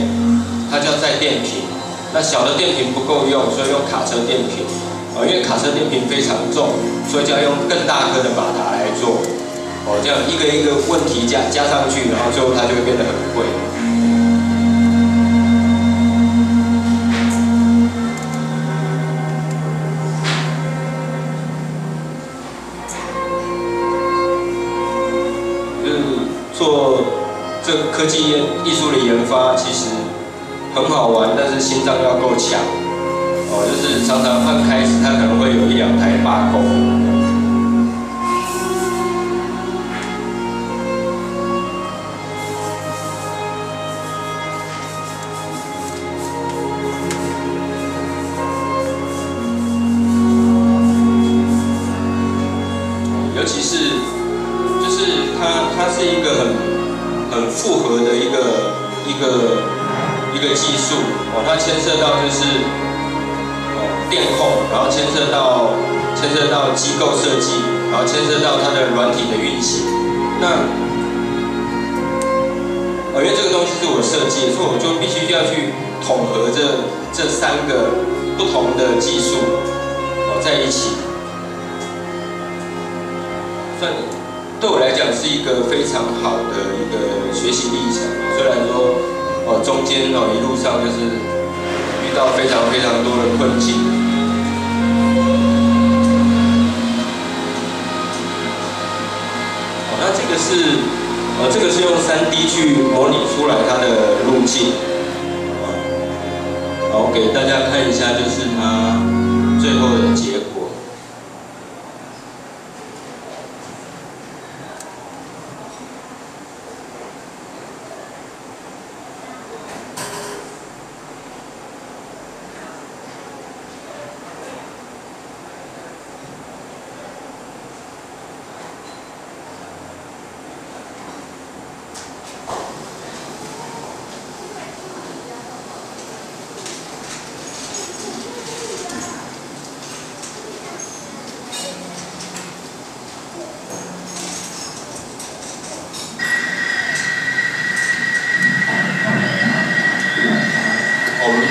它就要载电瓶。那小的电瓶不够用，所以用卡车电瓶。哦，因为卡车电瓶非常重，所以就要用更大颗的马达来做。哦，这样一个一个问题加加上去，然后最后它就会变得很贵。 科技研艺术的研发其实很好玩，但是心脏要够强哦。就是常常按开始，它可能会有一两台罢工。尤其是，就是它它是一个很。 很复合的一个一个一个技术哦，它牵涉到就是哦电控，然后牵涉到牵涉到机构设计，然后牵涉到它的软体的运行。那哦，因为这个东西是我设计，所以我就必须要去统合这这三个不同的技术哦在一起。算。对我来讲是一个非常好的一个学习历程。虽然说哦中间哦一路上就是遇到非常非常多的困境。哦，那这个是呃、哦、这个是用三 D 去模拟出来它的路径。好，我给大家看一下，就是它最后的结果。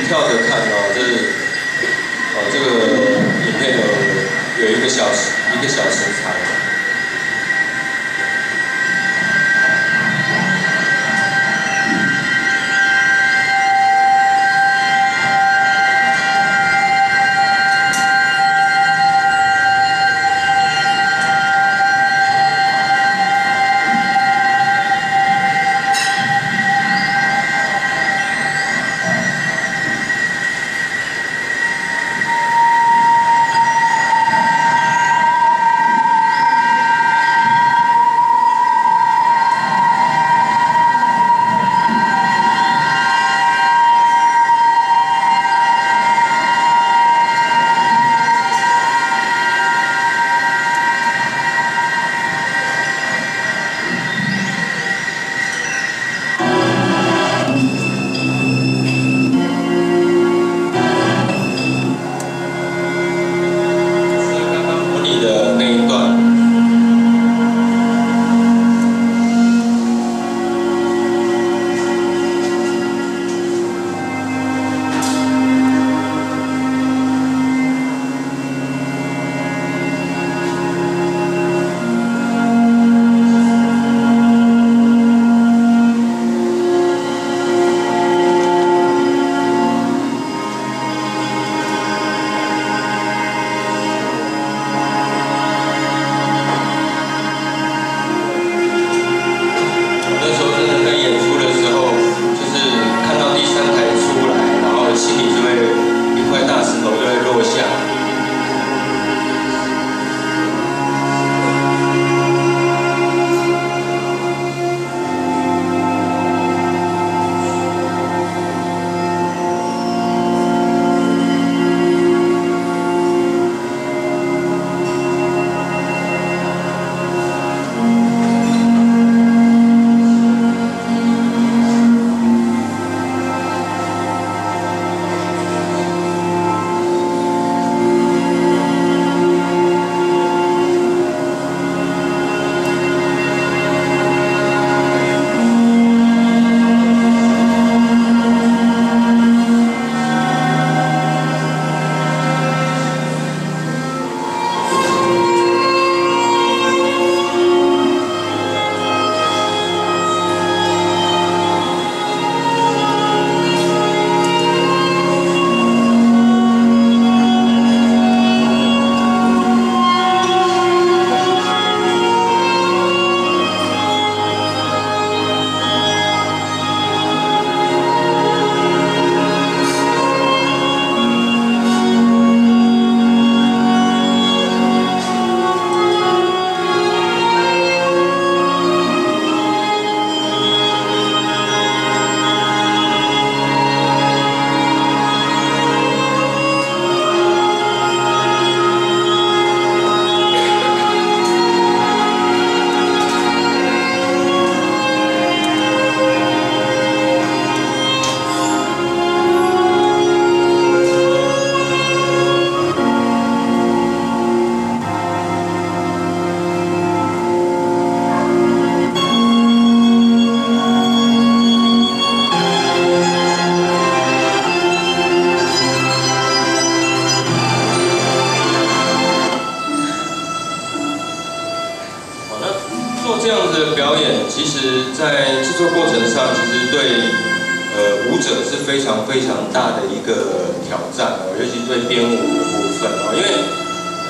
跳着看哦，这是哦这个影片有有一个小时一个小时长。实在制作过程上，其实对呃舞者是非常非常大的一个挑战哦，尤其对编舞的部分哦，因为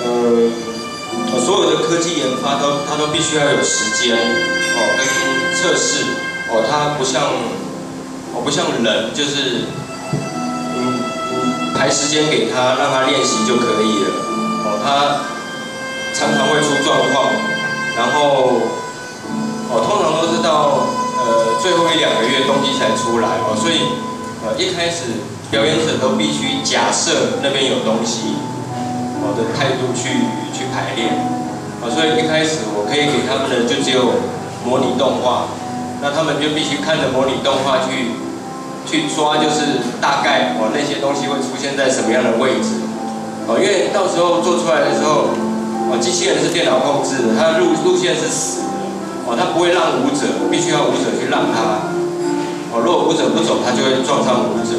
呃所有的科技研发都它都必须要有时间哦跟测试哦，它不像哦不像人就是嗯嗯排时间给他让他练习就可以了哦，他常常会出状况，然后。 哦，通常都是到呃最后一两个月冬季才出来哦，所以呃一开始表演者都必须假设那边有东西，我、哦、的态度去去排练，啊、哦，所以一开始我可以给他们的就只有模拟动画，那他们就必须看着模拟动画去去抓，就是大概哦那些东西会出现在什么样的位置，哦，因为到时候做出来的时候，哦机器人是电脑控制的，它路路线是死。 哦，他不会让舞者，必须要舞者去让他。哦，如果舞者不走，他就会撞上舞者。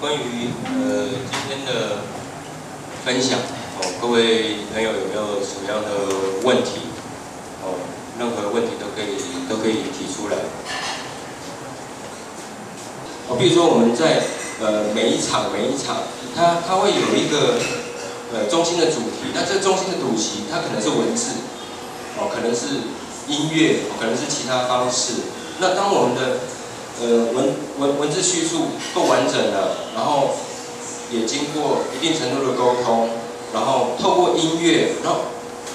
关于呃今天的分享，哦，各位朋友有没有什么样的问题？哦，任何问题都可以都可以提出来。哦，比如说我们在呃每一场每一场，它它会有一个呃中心的主题，那这中心的主题它可能是文字，哦，可能是音乐，哦，可能是其他方式。那当我们的 呃，文文文字叙述够完整了，然后也经过一定程度的沟通，然后透过音乐，然后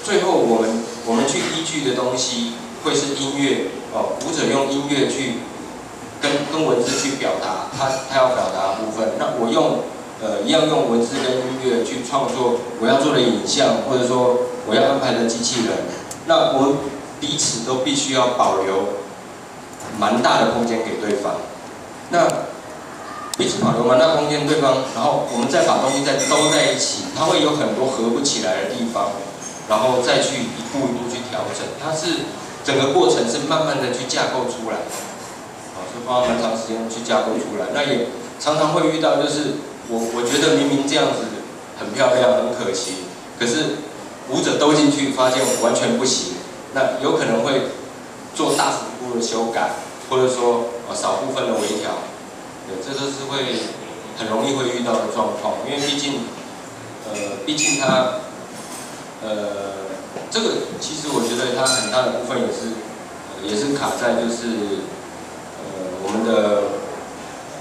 最后我们我们去依据的东西会是音乐哦，舞者用音乐去跟跟文字去表达他他要表达的部分。那我用呃一样用文字跟音乐去创作我要做的影像，或者说我要安排的机器人。那我们彼此都必须要保留 蛮大的空间给对方，那彼此保留蛮大空间对方，然后我们再把东西再兜在一起，它会有很多合不起来的地方，然后再去一步一步去调整，它是整个过程是慢慢的去架构出来，啊，是花蛮长时间去架构出来。那也常常会遇到，就是我我觉得明明这样子很漂亮，很可惜，可是舞者兜进去发现完全不行，那有可能会做大幅 的修改，或者说呃少部分的微调，对，这都是会很容易会遇到的状况，因为毕竟呃毕竟它呃这个其实我觉得它很大的部分也是、呃、也是卡在就是呃我们的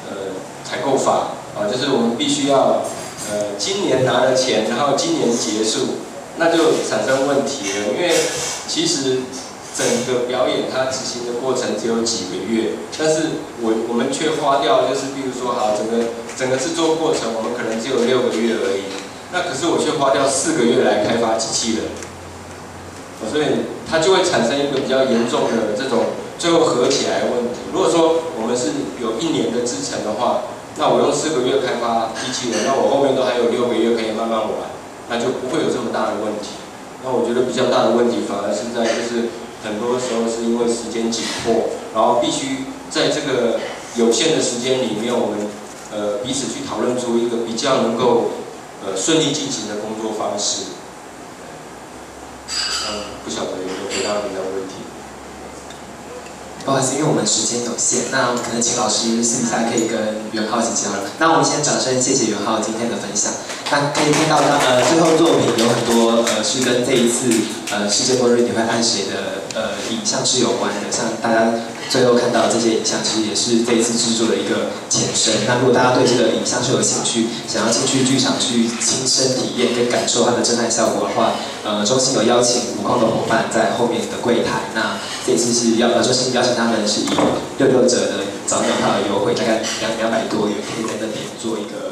呃采购法啊、呃，就是我们必须要呃今年拿了钱，然后今年结束，那就产生问题了，因为其实 整个表演它执行的过程只有几个月，但是我我们却花掉，就是比如说好，整个整个制作过程我们可能只有六个月而已，那可是我却花掉四个月来开发机器人，所以它就会产生一个比较严重的这种最后合起来的问题。如果说我们是有一年的制程的话，那我用四个月开发机器人，那我后面都还有六个月可以慢慢玩，那就不会有这么大的问题。那我觉得比较大的问题反而是在就是 很多时候是因为时间紧迫，然后必须在这个有限的时间里面，我们呃彼此去讨论出一个比较能够呃顺利进行的工作方式。嗯，不晓得有没有回答您的问题？不好意思，因为我们时间有限，那可能请老师私底下可以跟元皓请教了。那我们先掌声谢谢元皓今天的分享。 那可以看到他呃最后作品有很多呃是跟这一次呃世界末日你会爱谁的呃影像是有关的，像大家最后看到这些影像其实也是这一次制作的一个前身。那如果大家对这个影像是有兴趣，想要进去剧场去亲身体验跟感受它的震撼效果的话，呃中心有邀请舞控的伙伴在后面的柜台。那这一次是邀呃中心邀请他们是以六六折的早鸟票的优惠，大概两两百多元，可以在那边做一个 呃